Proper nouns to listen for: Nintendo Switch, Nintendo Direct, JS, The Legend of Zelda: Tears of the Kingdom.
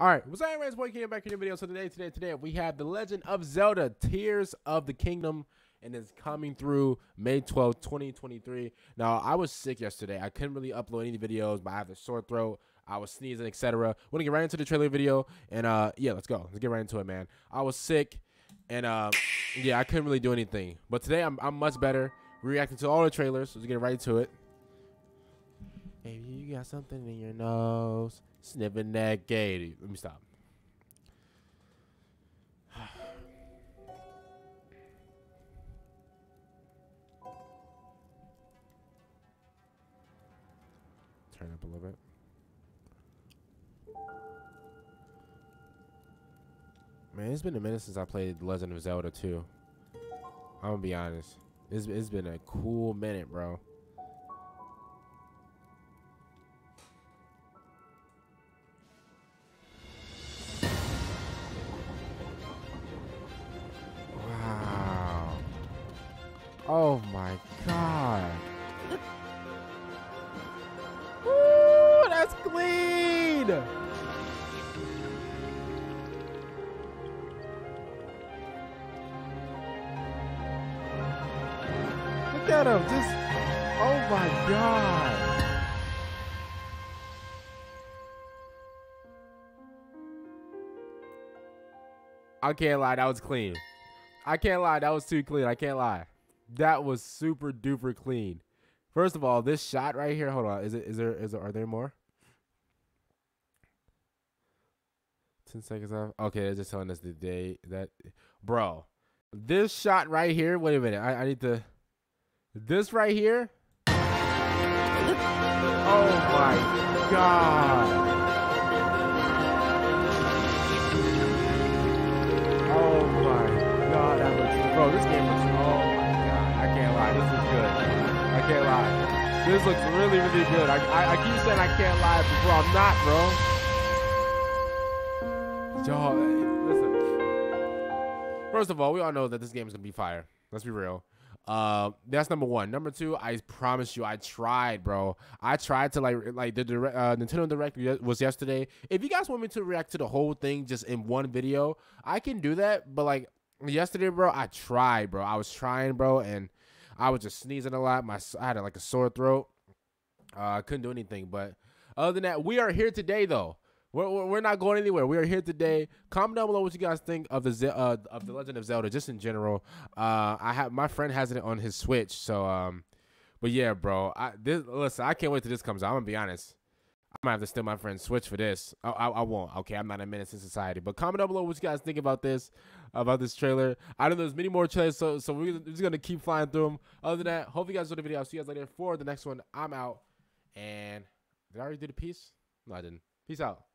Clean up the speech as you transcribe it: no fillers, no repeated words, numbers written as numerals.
Alright, what's up everyone, boy King back in your video. So today we have The Legend of Zelda Tears of the Kingdom, and it's coming through May 12, 2023. Now, I was sick yesterday. I couldn't really upload any videos, but I have a sore throat. I was sneezing, etc. We're gonna get right into the trailer video, and yeah, let's go. Let's get right into it, man. I was sick, and yeah, I couldn't really do anything. But today, I'm much better. We're reacting to all the trailers, so let's get right to it. Baby, you got something in your nose. Sniffing that gate. Let me stop. Turn up a little bit. Man, it's been a minute since I played The Legend of Zelda 2. I'm gonna be honest. It's been a cool minute, bro. Oh my God. Ooh, that's clean. Look at him, just, oh my God. I can't lie, that was clean. I can't lie, that was too clean, I can't lie. That was super duper clean. First of all, this shot right here. Hold on. Are there more? 10 seconds off. Okay, they're just telling us the day that, bro. This shot right here. Wait a minute. I need to. This right here. Oh my God. Oh my God. That looks, bro, this game looks. This is good. I can't lie. This looks really, really good. I keep saying I can't lie before. I'm not, bro. Y'all, listen. First of all, we all know that this game is going to be fire. Let's be real. That's number one. Number two, I promise you, I tried, bro. I tried to, like the Nintendo Direct was yesterday. If you guys want me to react to the whole thing just in one video, I can do that. But, like, yesterday, bro, I tried, bro. I was trying, bro, and I was just sneezing a lot. I had like a sore throat. I couldn't do anything. But other than that, we are here today, though. We're not going anywhere. We are here today. Comment down below what you guys think of The Legend of Zelda, just in general. My friend has it on his Switch. So, but yeah, bro. Listen, I can't wait till this comes out. I'm gonna be honest. I might have to steal my friend's Switch for this. I won't. Okay, I'm not a menace to society. But comment down below what you guys think about this trailer. I know there's many more trailers, so we're just going to keep flying through them. Other than that, hope you guys enjoyed the video. I'll see you guys later for the next one. I'm out. And did I already do the piece? No, I didn't. Peace out.